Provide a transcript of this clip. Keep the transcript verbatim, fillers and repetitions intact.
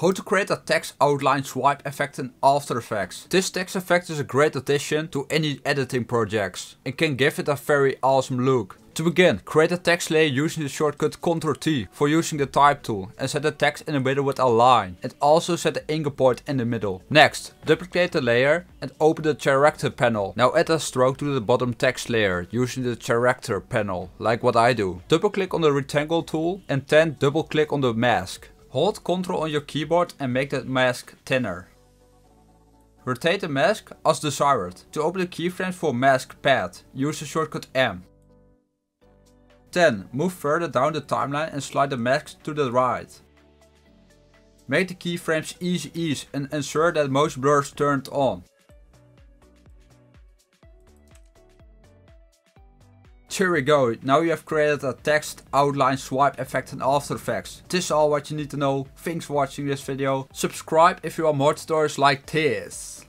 How to create a text outline swipe effect in After Effects. This text effect is a great addition to any editing projects and can give it a very awesome look. To begin, create a text layer using the shortcut control T for using the type tool and set the text in the middle with a line, and also set the anchor point in the middle. Next, duplicate the layer and open the character panel. Now add a stroke to the bottom text layer using the character panel, like what I do. Double click on the rectangle tool and then double click on the mask. Hold Ctrl on your keyboard and make that mask thinner. Rotate the mask as desired. To open the keyframes for mask pad, use the shortcut M. Then move further down the timeline and slide the mask to the right. Make the keyframes easy ease and ensure that most blur is turned on. Here we go, now you have created a text outline swipe effect in After Effects. This is all what you need to know. Thanks for watching this video. Subscribe if you want more tutorials like this.